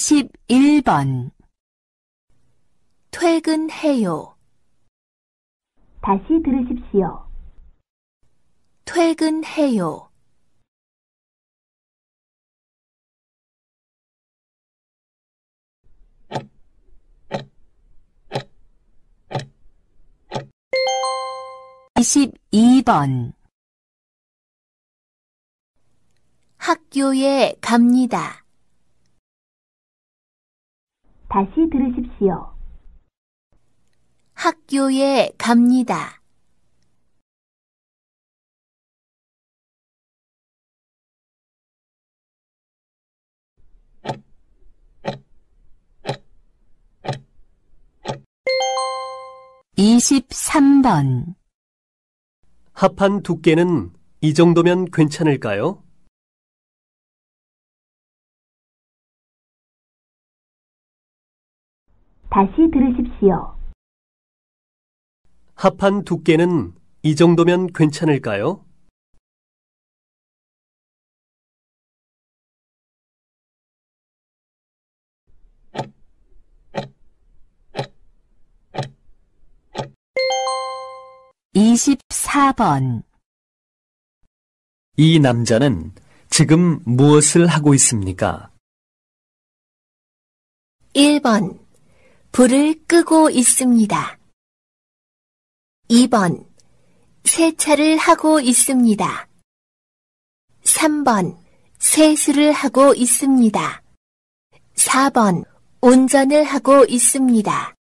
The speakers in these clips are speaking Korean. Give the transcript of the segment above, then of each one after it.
41번 퇴근해요. 다시 들으십시오. 퇴근해요. 22번 학교에 갑니다. 다시 들으십시오. 학교에 갑니다. 23번 합판 두께는 이 정도면 괜찮을까요? 다시 들으십시오. 합판 두께는 이 정도면 괜찮을까요? 24번 이 남자는 지금 무엇을 하고 있습니까? 1번 불을 끄고 있습니다. 2번 세차를 하고 있습니다. 3번 세수를 하고 있습니다. 4번 운전을 하고 있습니다.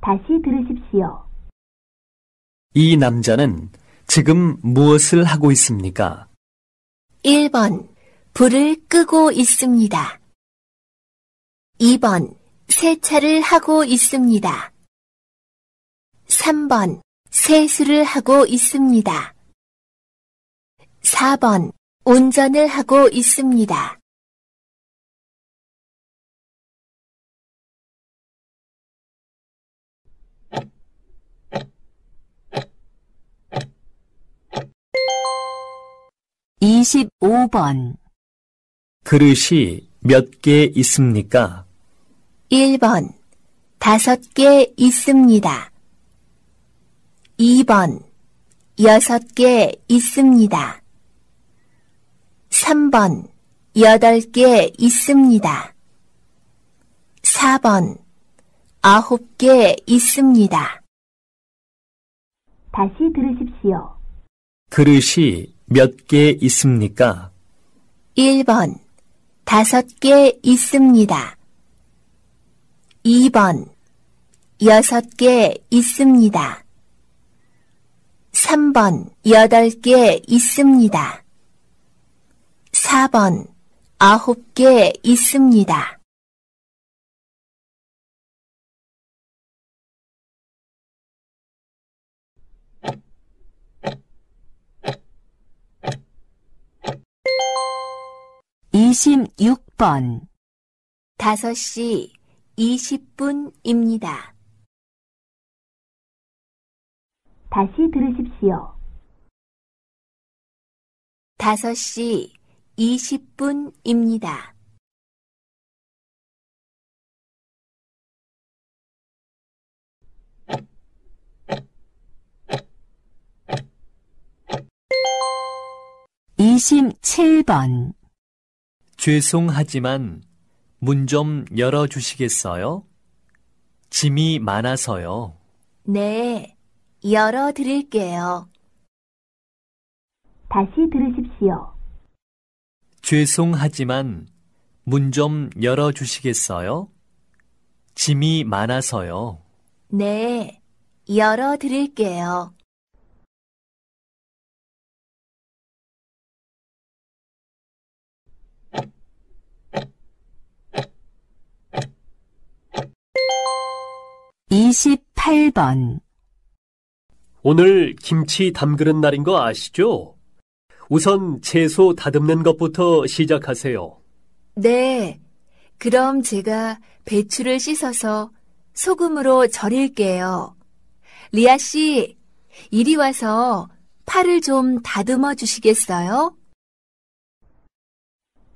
다시 들으십시오. 이 남자는 지금 무엇을 하고 있습니까? 1번 불을 끄고 있습니다. 2번 세차를 하고 있습니다. 3번 세수를 하고 있습니다. 4번 운전을 하고 있습니다. 25번 그릇이 몇 개 있습니까? 1번 5개 있습니다. 2번 6개 있습니다. 3번 8개 있습니다. 4번 9개 있습니다. 다시 들으십시오. 그릇이 몇 개 있습니까? 1번 5개 있습니다. 2번 6개 있습니다. 3번 8개 있습니다. 4번 9개 있습니다. 26번 5시 20분입니다. 다시 들으십시오. 5시 20분입니다. 27번 죄송하지만 문 좀 열어주시겠어요? 짐이 많아서요. 네. 열어드릴게요. 다시 들으십시오. 죄송하지만 문 좀 열어주시겠어요? 짐이 많아서요. 네, 열어드릴게요. 28번 오늘 김치 담그는 날인 거 아시죠? 우선 채소 다듬는 것부터 시작하세요. 네, 그럼 제가 배추를 씻어서 소금으로 절일게요. 리아 씨, 이리 와서 파를 좀 다듬어 주시겠어요?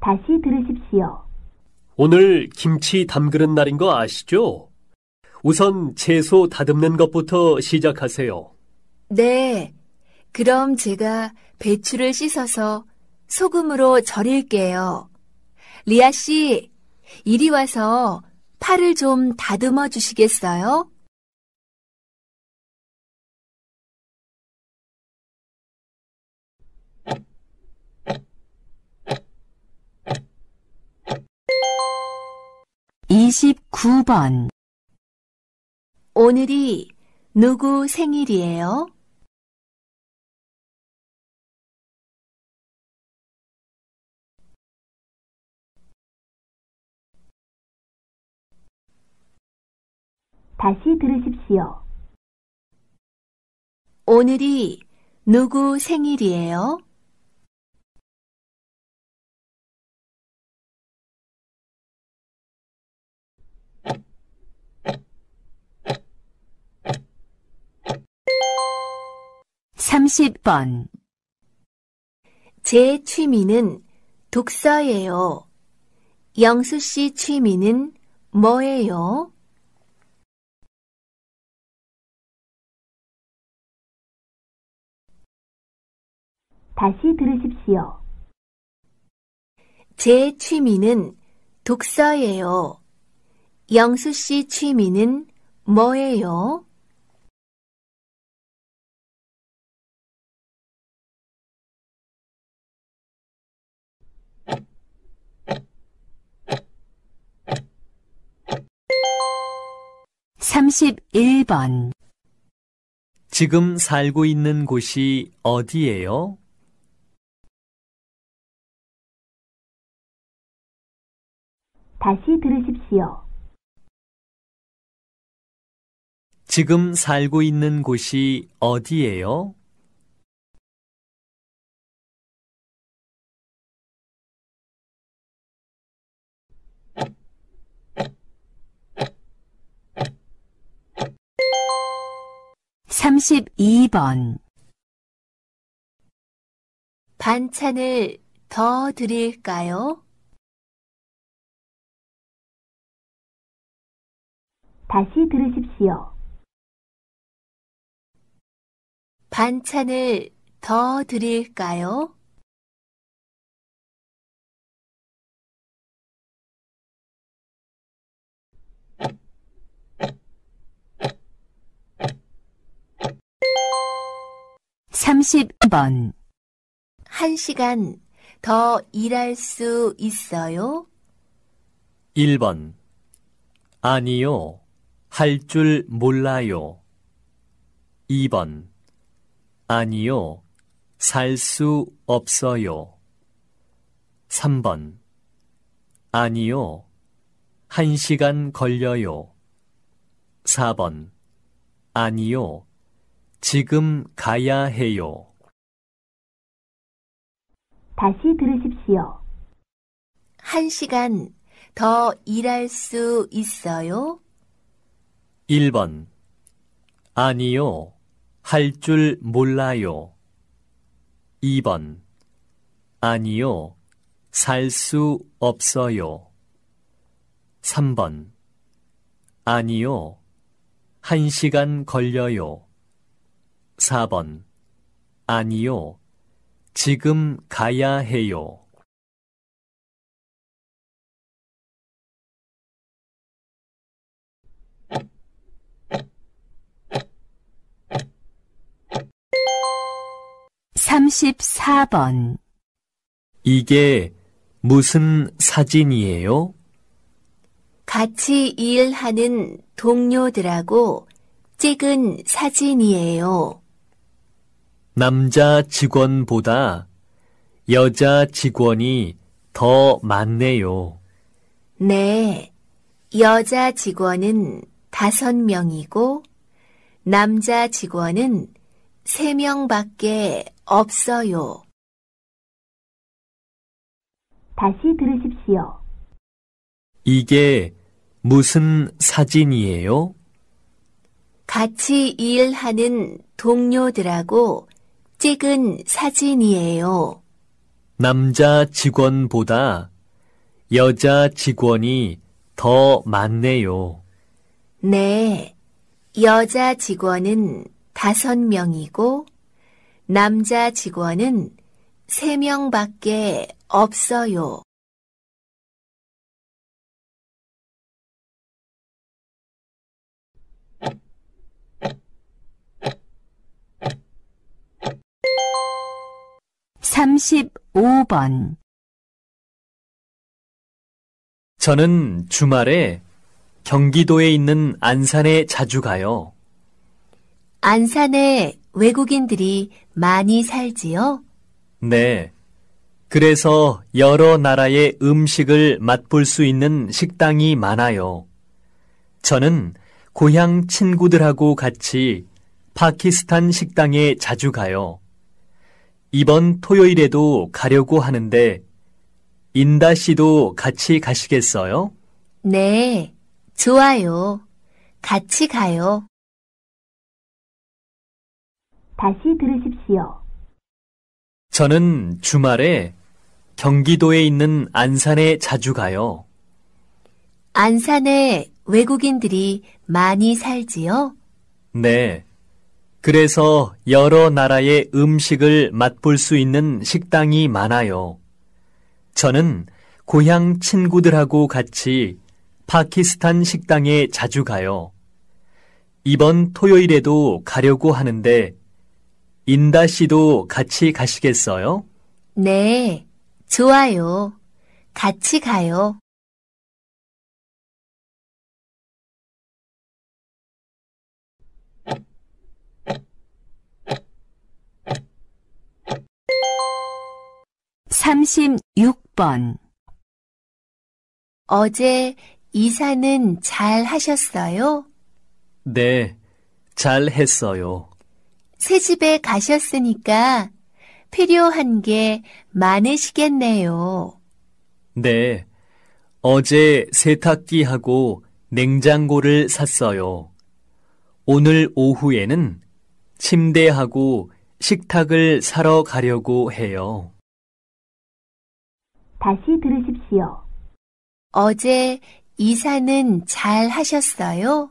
다시 들으십시오. 오늘 김치 담그는 날인 거 아시죠? 우선 채소 다듬는 것부터 시작하세요. 네, 그럼 제가 배추를 씻어서 소금으로 절일게요. 리아 씨, 이리 와서 파를 좀 다듬어 주시겠어요? (29번) 오늘이 누구 생일이에요? 다시 들으십시오. 오늘이 누구 생일이에요? (30번) 제 취미는 독서예요. 영수 씨 취미는 뭐예요? 다시 들으십시오. 제 취미는 독서예요. 영수 씨 취미는 뭐예요? (31번) 지금 살고 있는 곳이 어디예요? 다시 들으십시오. 지금 살고 있는 곳이 어디예요? (32번) 반찬을 더 드릴까요? 다시 들으십시오. 반찬을 더 드릴까요? (30번) 1시간 더 일할 수 있어요? 1번 아니요. 할 줄 몰라요. 2번 아니요. 살 수 없어요. 3번 아니요. 1시간 걸려요. 4번 아니요. 지금 가야 해요. 다시 들으십시오. 1시간 더 일할 수 있어요? 1번 아니요. 할 줄 몰라요. 2번 아니요. 살 수 없어요. 3번 아니요. 1시간 걸려요. 4번 아니요. 지금 가야 해요. (34번) 이게 무슨 사진이에요? 같이 일하는 동료들하고 찍은 사진이에요. 남자 직원보다 여자 직원이 더 많네요. 네, 여자 직원은 5명이고 남자 직원은 3명밖에 없어요. 다시 들으십시오. 이게 무슨 사진이에요? 같이 일하는 동료들하고 찍은 사진이에요. 남자 직원보다 여자 직원이 더 많네요. 네, 여자 직원은 5명이고 남자 직원은 3명밖에 없어요. (35번) 저는 주말에 경기도에 있는 안산에 자주 가요. 안산에 외국인들이 많이 살지요? 네. 그래서 여러 나라의 음식을 맛볼 수 있는 식당이 많아요. 저는 고향 친구들하고 같이 파키스탄 식당에 자주 가요. 이번 토요일에도 가려고 하는데 인다 씨도 같이 가시겠어요? 네, 좋아요. 같이 가요. 다시 들으십시오. 저는 주말에 경기도에 있는 안산에 자주 가요. 안산에 외국인들이 많이 살지요? 네. 그래서 여러 나라의 음식을 맛볼 수 있는 식당이 많아요. 저는 고향 친구들하고 같이 파키스탄 식당에 자주 가요. 이번 토요일에도 가려고 하는데 인다 씨도 같이 가시겠어요? 네, 좋아요. 같이 가요. 36번 어제 이사는 잘 하셨어요? 네, 잘 했어요. 새 집에 가셨으니까 필요한 게 많으시겠네요. 네, 어제 세탁기하고 냉장고를 샀어요. 오늘 오후에는 침대하고 식탁을 사러 가려고 해요. 다시 들으십시오. 어제 이사는 잘 하셨어요?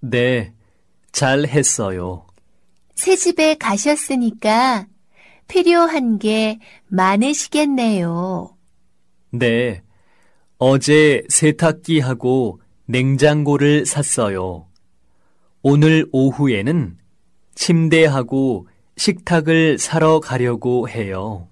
네, 잘 했어요. 새 집에 가셨으니까 필요한 게 많으시겠네요. 네, 어제 세탁기하고 냉장고를 샀어요. 오늘 오후에는 침대하고 식탁을 사러 가려고 해요.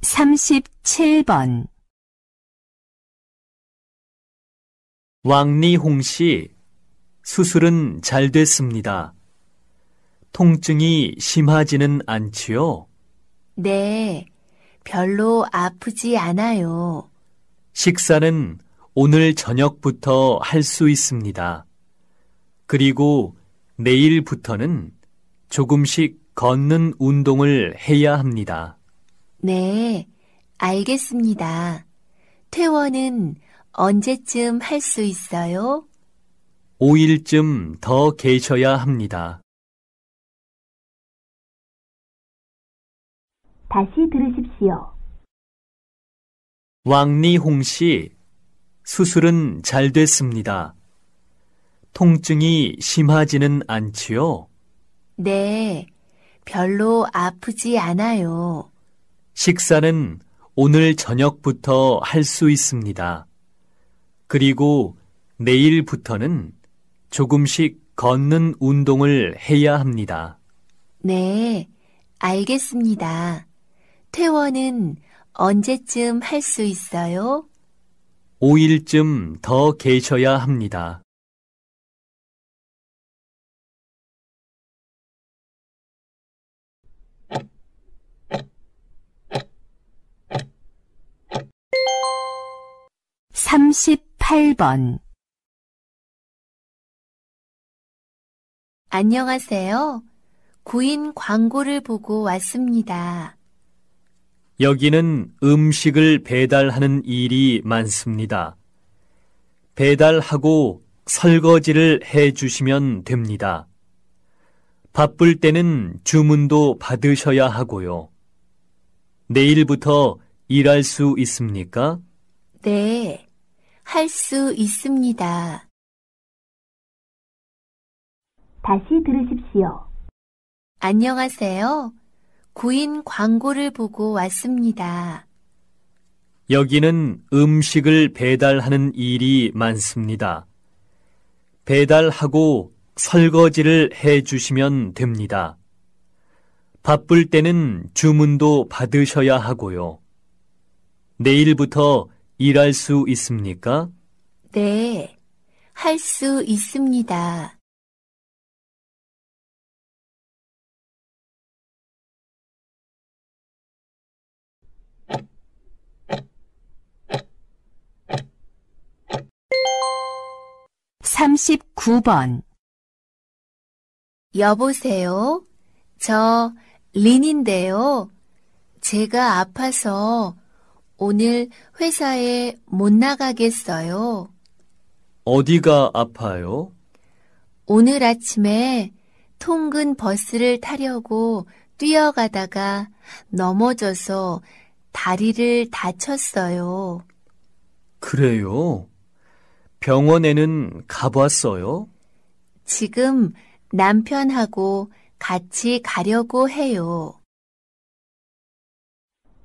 37번 왕리홍 씨, 수술은 잘 됐습니다. 통증이 심하지는 않지요? 네, 별로 아프지 않아요. 식사는 오늘 저녁부터 할 수 있습니다. 그리고 내일부터는 조금씩 걷는 운동을 해야 합니다. 네, 알겠습니다. 퇴원은 언제쯤 할 수 있어요? 5일쯤 더 계셔야 합니다. 다시 들으십시오. 왕리홍 씨, 수술은 잘 됐습니다. 통증이 심하지는 않지요? 네, 별로 아프지 않아요. 식사는 오늘 저녁부터 할 수 있습니다. 그리고 내일부터는 조금씩 걷는 운동을 해야 합니다. 네, 알겠습니다. 퇴원은 언제쯤 할 수 있어요? 5일쯤 더 계셔야 합니다. 38번 안녕하세요. 구인 광고를 보고 왔습니다. 여기는 음식을 배달하는 일이 많습니다. 배달하고 설거지를 해주시면 됩니다. 바쁠 때는 주문도 받으셔야 하고요. 내일부터 일할 수 있습니까? 네, 할 수 있습니다. 다시 들으십시오. 안녕하세요. 구인 광고를 보고 왔습니다. 여기는 음식을 배달하는 일이 많습니다. 배달하고 설거지를 해주시면 됩니다. 바쁠 때는 주문도 받으셔야 하고요. 내일부터 일할 수 있습니까? 네, 할 수 있습니다. (39번) 여보세요? 저 린인데요. 제가 아파서 오늘 회사에 못 나가겠어요. 어디가 아파요? 오늘 아침에 통근 버스를 타려고 뛰어가다가 넘어져서 다리를 다쳤어요. 그래요? 병원에는 가봤어요? 지금 남편하고 같이 가려고 해요.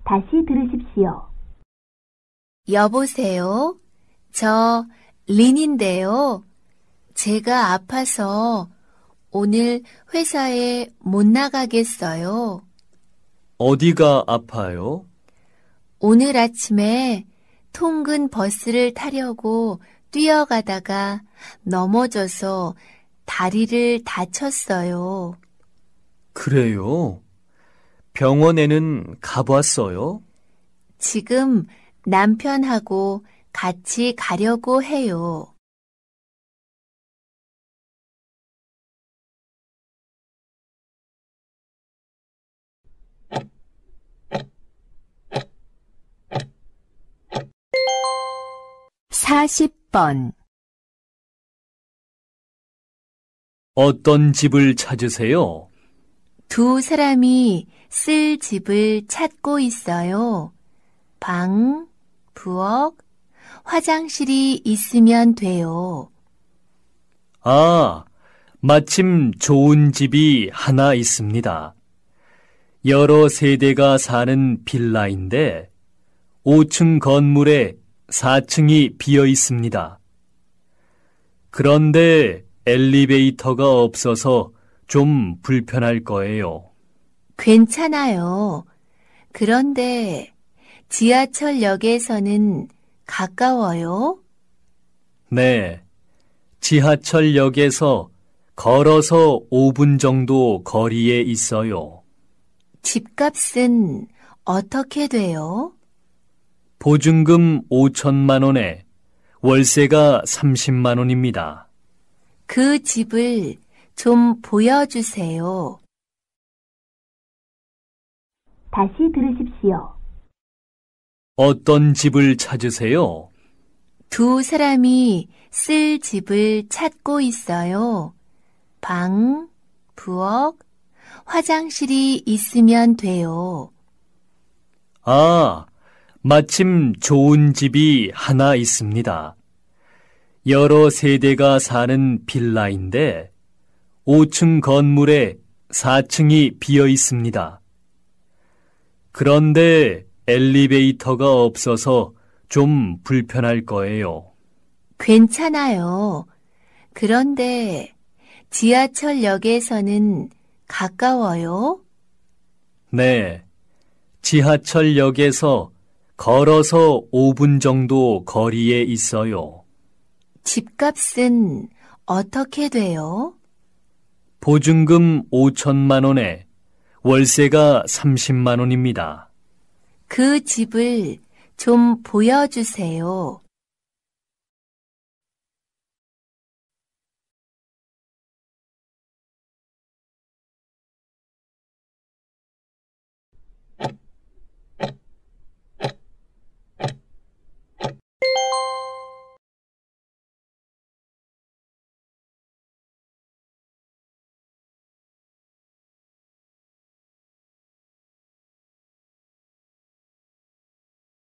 다시 들으십시오. 여보세요? 저 린인데요. 제가 아파서 오늘 회사에 못 나가겠어요. 어디가 아파요? 오늘 아침에 통근 버스를 타려고 뛰어가다가 넘어져서 다리를 다쳤어요. 그래요? 병원에는 가봤어요? 지금 남편하고 같이 가려고 해요. (40번) 어떤 집을 찾으세요? 두 사람이 쓸 집을 찾고 있어요. 방, 부엌, 화장실이 있으면 돼요. 아, 마침 좋은 집이 하나 있습니다. 여러 세대가 사는 빌라인데 5층 건물에 4층이 비어 있습니다. 그런데 엘리베이터가 없어서 좀 불편할 거예요. 괜찮아요. 그런데 지하철역에서는 가까워요? 네. 지하철역에서 걸어서 5분 정도 거리에 있어요. 집값은 어떻게 돼요? 보증금 5,000만 원에 월세가 30만 원입니다. 그 집을 좀 보여주세요. 다시 들으십시오. 어떤 집을 찾으세요? 두 사람이 쓸 집을 찾고 있어요. 방, 부엌, 화장실이 있으면 돼요. 아, 마침 좋은 집이 하나 있습니다. 여러 세대가 사는 빌라인데 5층 건물에 4층이 비어 있습니다. 그런데 엘리베이터가 없어서 좀 불편할 거예요. 괜찮아요. 그런데 지하철역에서는 가까워요? 네. 지하철역에서 걸어서 5분 정도 거리에 있어요. 집값은 어떻게 돼요? 보증금 5,000만 원에 월세가 30만 원입니다. 그 집을 좀 보여주세요.